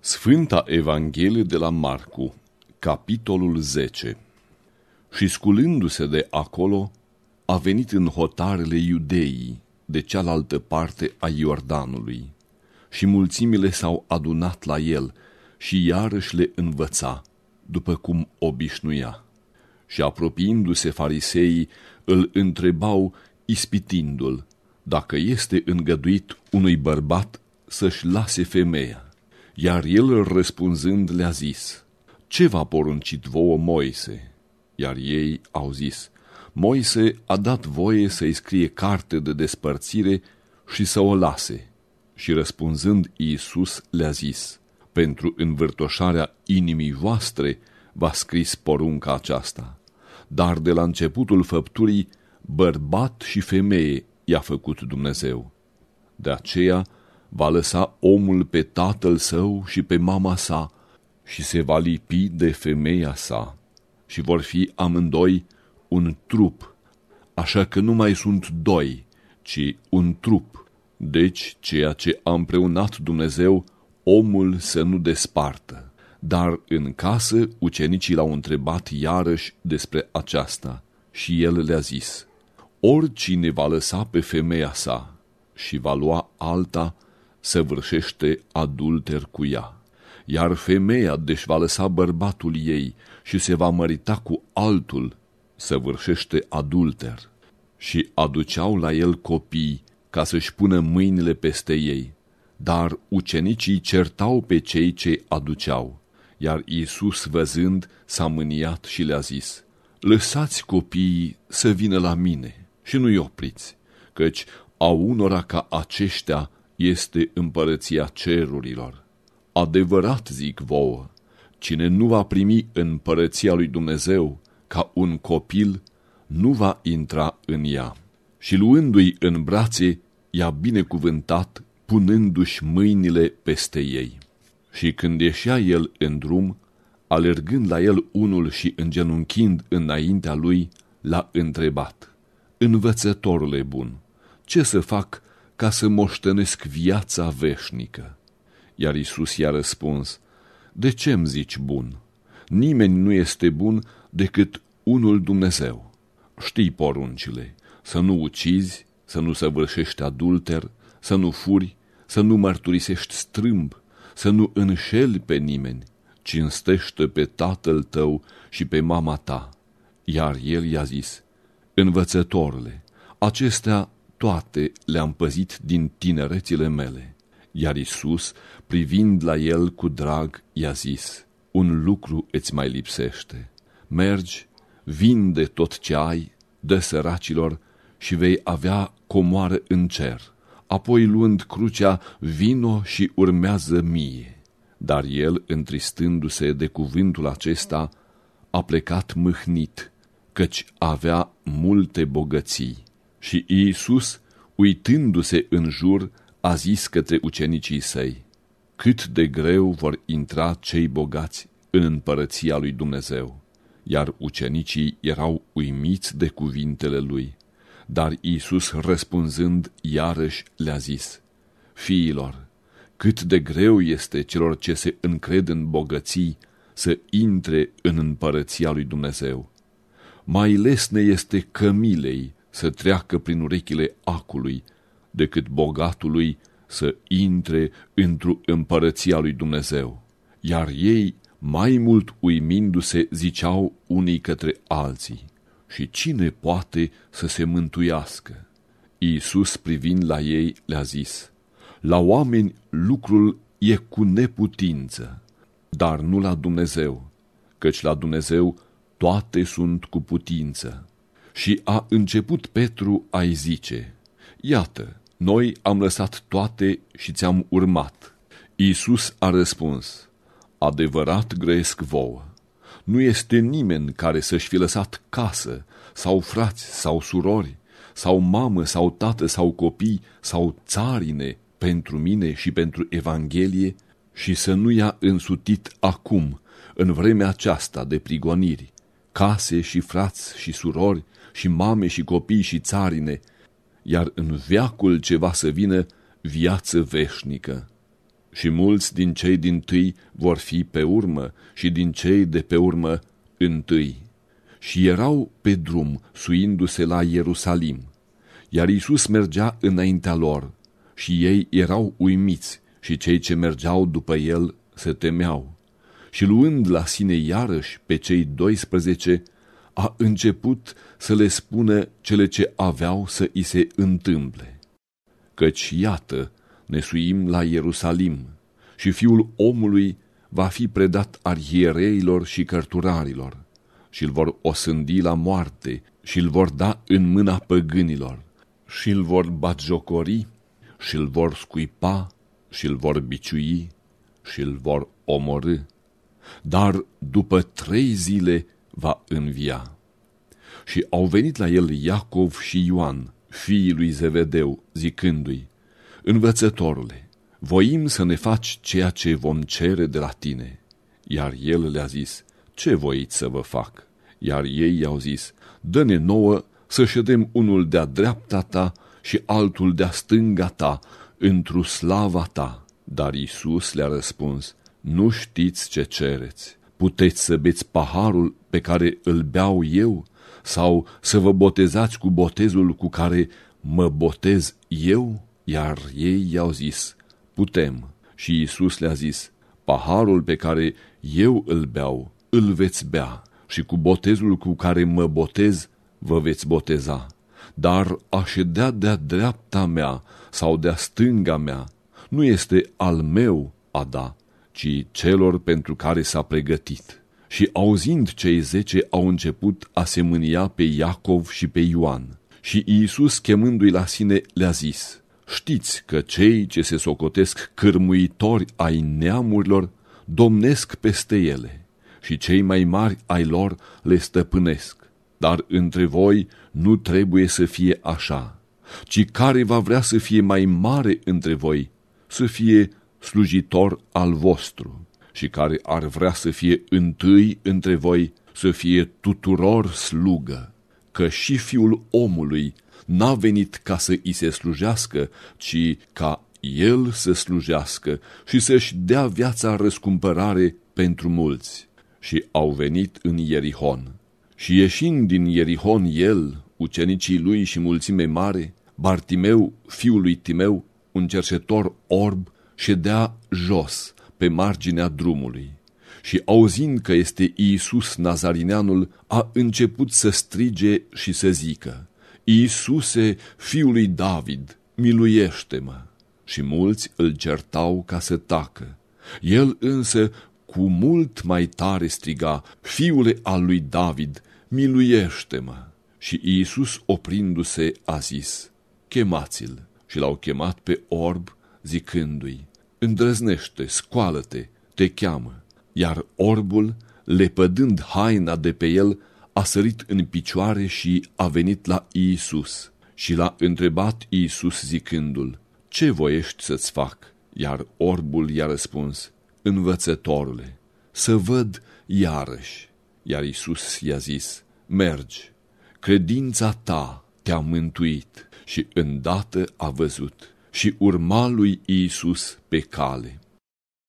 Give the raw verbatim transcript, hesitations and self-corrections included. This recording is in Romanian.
Sfânta Evanghelie de la Marcu, capitolul zece. Și sculându-se de acolo, a venit în hotarele Iudeii, de cealaltă parte a Iordanului, și mulțimile s-au adunat la el și iarăși le învăța, după cum obișnuia. Și apropiindu-se fariseii, îl întrebau, ispitindu-l, dacă este îngăduit unui bărbat să-și lase femeia. Iar el, răspunzând, le-a zis: "Ce v-a poruncit vouă Moise?" Iar ei au zis: "Moise a dat voie să-i scrie carte de despărțire și să o lase." Și răspunzând, Iisus le-a zis: "Pentru învârtoșarea inimii voastre v-a scris porunca aceasta, dar de la începutul făpturii, bărbat și femeie i-a făcut Dumnezeu. De aceea va lăsa omul pe tatăl său și pe mama sa și se va lipi de femeia sa și vor fi amândoi un trup, așa că nu mai sunt doi, ci un trup. Deci ceea ce a împreunat Dumnezeu, omul să nu despartă." Dar în casă ucenicii l-au întrebat iarăși despre aceasta și el le-a zis: "Oricine va lăsa pe femeia sa și va lua alta, săvârșește adulter cu ea. Iar femeia deși va lăsa bărbatul ei și se va mărita cu altul, săvârșește adulter." Și aduceau la el copii ca să-și pună mâinile peste ei, dar ucenicii certau pe cei ce aduceau. Iar Iisus, văzând, s-a mâniat și le-a zis: "Lăsați copiii să vină la mine și nu-i opriți, căci a unora ca aceștia este împărăția cerurilor. Adevărat zic vouă, cine nu va primi împărăția lui Dumnezeu ca un copil, nu va intra în ea." Și luându-i în brațe, i-a binecuvântat, punându-și mâinile peste ei. Și când ieșea el în drum, alergând la el unul și îngenunchind înaintea lui, l-a întrebat: "Învățătorule bun, ce să fac ca să moștenesc viața veșnică?" Iar Iisus i-a răspuns: "De ce îmi zici bun? Nimeni nu este bun decât unul Dumnezeu. Știi poruncile: să nu ucizi, să nu săvârșești adulter, să nu furi, să nu mărturisești strâmb, să nu înșeli pe nimeni, cinstește pe tatăl tău și pe mama ta." Iar el i-a zis: "Învățătorule, acestea toate le-am păzit din tinerețile mele." Iar Iisus, privind la el cu drag, i-a zis: "Un lucru îți mai lipsește. Mergi, vinde tot ce ai, dă săracilor și vei avea comoară în cer. Apoi, luând crucea, vino și urmează mie." Dar el, întristându-se de cuvântul acesta, a plecat mâhnit, căci avea multe bogății. Și Iisus, uitându-se în jur, a zis către ucenicii săi: "Cât de greu vor intra cei bogați în împărăția lui Dumnezeu." Iar ucenicii erau uimiți de cuvintele lui. Dar Iisus, răspunzând, iarăși le-a zis: "Fiilor, cât de greu este celor ce se încred în bogății să intre în împărăția lui Dumnezeu. Mai lesne este cămilei să treacă prin urechile acului decât bogatului să intre într-o împărăția lui Dumnezeu." Iar ei, mai mult uimindu-se, ziceau unii către alții: "Și cine poate să se mântuiască?" Iisus, privind la ei, le-a zis: "La oameni lucrul e cu neputință, dar nu la Dumnezeu, căci la Dumnezeu toate sunt cu putință." Și a început Petru a-i zice: "Iată, noi am lăsat toate și ți-am urmat." Iisus a răspuns: "Adevărat grăiesc vouă, nu este nimeni care să-și fi lăsat casă, sau frați, sau surori, sau mamă, sau tată, sau copii, sau țarine, pentru mine și pentru Evanghelie, și să nu i-a însutit acum, în vremea aceasta de prigoniri, case și frați și surori, și mame și copii și țarine, iar în veacul ce va să vină, viață veșnică." și mulți din cei dintâi vor fi pe urmă și din cei de pe urmă întâi. Și erau pe drum, suindu-se la Ierusalim, iar Iisus mergea înaintea lor și ei erau uimiți și cei ce mergeau după el se temeau. Și luând la sine iarăși pe cei doisprezece, a început să le spună cele ce aveau să i se întâmple. Căci iată, ne suim la Ierusalim și Fiul omului va fi predat arhiereilor și cărturarilor și îl vor osândi la moarte și îl vor da în mâna păgânilor și îl vor batjocori și îl vor scuipa și îl vor biciui și îl vor omorâ, dar după trei zile va învia. Și au venit la el Iacov și Ioan, fiii lui Zevedeu, zicându-i: Învățătorule, voim să ne faci ceea ce vom cere de la tine. Iar el le-a zis: Ce voiți să vă fac? Iar ei i-au zis: Dă-ne nouă să ședem unul de-a dreapta ta și altul de-a stânga ta, întru slava ta. Dar Iisus le-a răspuns: Nu știți ce cereți. Puteți să beți paharul pe care îl beau eu sau să vă botezați cu botezul cu care mă botez eu? Iar ei i-au zis: Putem. Și Iisus le-a zis: Paharul pe care eu îl beau, îl veți bea și cu botezul cu care mă botez, vă veți boteza. Dar a ședea de-a dreapta mea sau de-a stânga mea nu este al meu a da, ci celor pentru care s-a pregătit. Și auzind, cei zece au început a se mânia pe Iacov și pe Ioan. Și Iisus, chemându-i la sine, le-a zis: Știți că cei ce se socotesc cârmuitori ai neamurilor domnesc peste ele și cei mai mari ai lor le stăpânesc. Dar între voi nu trebuie să fie așa, ci care va vrea să fie mai mare între voi, să fie slujitor al vostru, și care ar vrea să fie întâi între voi, să fie tuturor slugă, că și Fiul omului n-a venit ca să i se slujească, ci ca el să slujească și să-și dea viața răscumpărare pentru mulți. Și au venit în Ierihon. Și ieșind din Ierihon el, ucenicii lui și mulțime mare, Bartimeu, fiul lui Timeu, un cerșetor orb, ședea jos pe marginea drumului. Și auzind că este Iisus Nazarineanul, a început să strige și să zică: Iisuse, fiul lui David, miluiește-mă! Și mulți îl certau ca să tacă. El însă cu mult mai tare striga: Fiule al lui David, miluiește-mă! Și Iisus, oprindu-se, a zis: Chemați-l! Și l-au chemat pe orb, zicându-i: Îndrăznește, scoală-te, te cheamă! Iar orbul, lepădând haina de pe el, a sărit în picioare și a venit la Iisus și l-a întrebat Iisus zicându-l: Ce voiești să-ți fac? Iar orbul i-a răspuns: Învățătorule, să văd iarăși. Iar Iisus i-a zis: Mergi, credința ta te-a mântuit. Și îndată a văzut și urma lui Iisus pe cale.